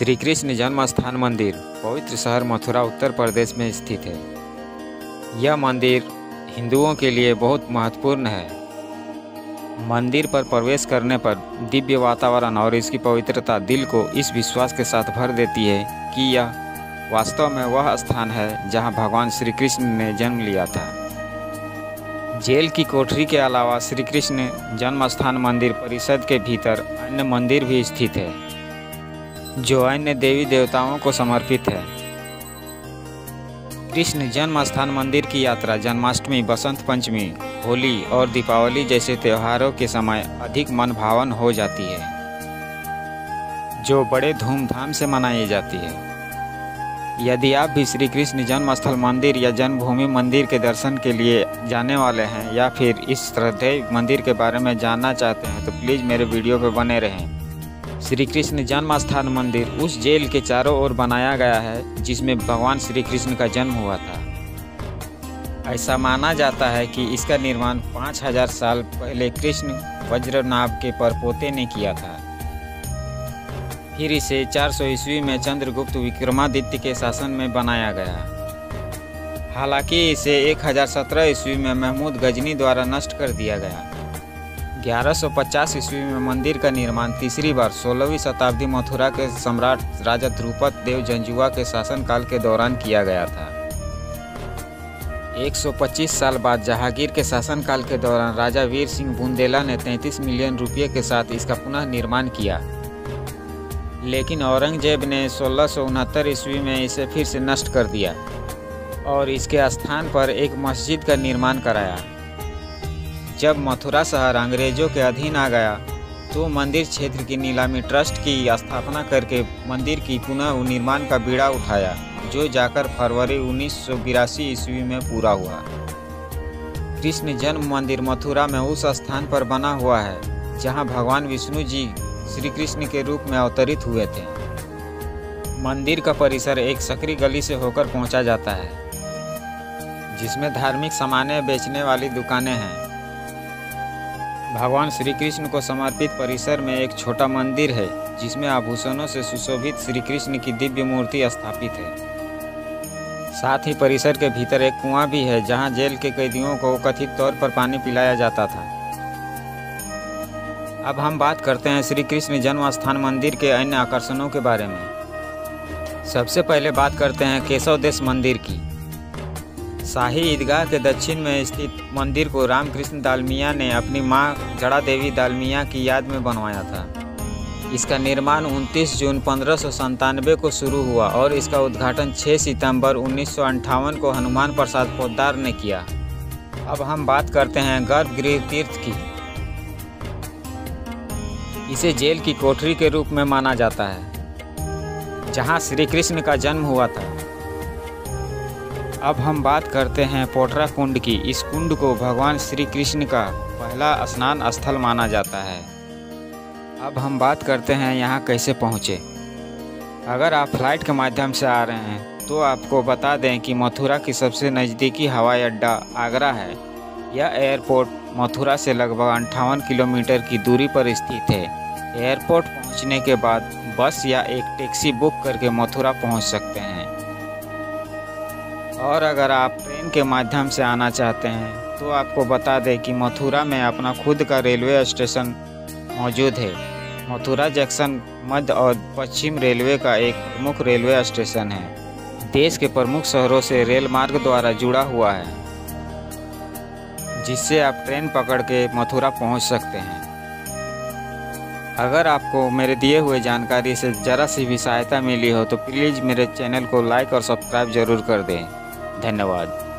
श्री कृष्ण जन्म स्थान मंदिर पवित्र शहर मथुरा उत्तर प्रदेश में स्थित है। यह मंदिर हिंदुओं के लिए बहुत महत्वपूर्ण है। मंदिर पर प्रवेश करने पर दिव्य वातावरण और इसकी पवित्रता दिल को इस विश्वास के साथ भर देती है कि यह वास्तव में वह स्थान है जहां भगवान श्री कृष्ण ने जन्म लिया था। जेल की कोठरी के अलावा श्री कृष्ण जन्म स्थान मंदिर परिषद के भीतर अन्य मंदिर भी स्थित है जो अन्य देवी देवताओं को समर्पित है। कृष्ण जन्म स्थान मंदिर की यात्रा जन्माष्टमी, बसंत पंचमी, होली और दीपावली जैसे त्योहारों के समय अधिक मनभावन हो जाती है, जो बड़े धूमधाम से मनाई जाती है। यदि आप भी श्री कृष्ण जन्म स्थल मंदिर या जन्मभूमि मंदिर के दर्शन के लिए जाने वाले हैं या फिर इस श्रद्धेय मंदिर के बारे में जानना चाहते हैं तो प्लीज़ मेरे वीडियो पर बने रहें। श्री कृष्ण जन्म स्थान मंदिर उस जेल के चारों ओर बनाया गया है जिसमें भगवान श्री कृष्ण का जन्म हुआ था। ऐसा माना जाता है कि इसका निर्माण 5000 साल पहले कृष्ण वज्रनाभ के परपोते ने किया था। फिर इसे 400 ईस्वी में चंद्रगुप्त विक्रमादित्य के शासन में बनाया गया। हालांकि इसे 1017 ईस्वी में महमूद गजनी द्वारा नष्ट कर दिया गया। 1150 ईस्वी में मंदिर का निर्माण तीसरी बार 16वीं शताब्दी मथुरा के सम्राट राजा ध्रुपद देव जंजुवा के शासनकाल के दौरान किया गया था। 125 साल बाद जहांगीर के शासनकाल के दौरान राजा वीर सिंह बुंदेला ने 33 मिलियन रुपये के साथ इसका पुनः निर्माण किया, लेकिन औरंगजेब ने 1669 ईस्वी में इसे फिर से नष्ट कर दिया और इसके स्थान पर एक मस्जिद का निर्माण कराया। जब मथुरा शहर अंग्रेजों के अधीन आ गया तो मंदिर क्षेत्र की नीलामी ट्रस्ट की स्थापना करके मंदिर की पुनः निर्माण का बीड़ा उठाया, जो जाकर फरवरी 1982 ईस्वी में पूरा हुआ। कृष्ण जन्म मंदिर मथुरा में उस स्थान पर बना हुआ है जहां भगवान विष्णु जी श्री कृष्ण के रूप में अवतरित हुए थे। मंदिर का परिसर एक सकरी गली से होकर पहुँचा जाता है जिसमें धार्मिक सामानें बेचने वाली दुकानें हैं। भगवान श्री कृष्ण को समर्पित परिसर में एक छोटा मंदिर है जिसमें आभूषणों से सुशोभित श्री कृष्ण की दिव्य मूर्ति स्थापित है। साथ ही परिसर के भीतर एक कुआं भी है जहां जेल के कैदियों को कथित तौर पर पानी पिलाया जाता था। अब हम बात करते हैं श्री कृष्ण जन्म स्थान मंदिर के अन्य आकर्षणों के बारे में। सबसे पहले बात करते हैं केशव देश मंदिर की। शाही ईदगाह के दक्षिण में स्थित मंदिर को रामकृष्ण दालमिया ने अपनी मां जड़ा देवी दालमिया की याद में बनवाया था। इसका निर्माण 29 जून 1597 को शुरू हुआ और इसका उद्घाटन 6 सितंबर 1958 को हनुमान प्रसाद पोदार ने किया। अब हम बात करते हैं गर्भगृह तीर्थ की। इसे जेल की कोठरी के रूप में माना जाता है जहाँ श्री कृष्ण का जन्म हुआ था। अब हम बात करते हैं पोटरा कुंड की। इस कुंड को भगवान श्री कृष्ण का पहला स्नान स्थल माना जाता है। अब हम बात करते हैं यहाँ कैसे पहुँचे। अगर आप फ्लाइट के माध्यम से आ रहे हैं तो आपको बता दें कि मथुरा की सबसे नज़दीकी हवाई अड्डा आगरा है। यह एयरपोर्ट मथुरा से लगभग 58 किलोमीटर की दूरी पर स्थित है। एयरपोर्ट पहुँचने के बाद बस या एक टैक्सी बुक करके मथुरा पहुँच सकते हैं, और अगर आप ट्रेन के माध्यम से आना चाहते हैं तो आपको बता दें कि मथुरा में अपना खुद का रेलवे स्टेशन मौजूद है। मथुरा जंक्शन मध्य और पश्चिम रेलवे का एक प्रमुख रेलवे स्टेशन है। देश के प्रमुख शहरों से रेल मार्ग द्वारा जुड़ा हुआ है जिससे आप ट्रेन पकड़ के मथुरा पहुंच सकते हैं। अगर आपको मेरे दिए हुए जानकारी से ज़रा सी भी सहायता मिली हो तो प्लीज़ मेरे चैनल को लाइक और सब्सक्राइब ज़रूर कर दें। धन्यवाद।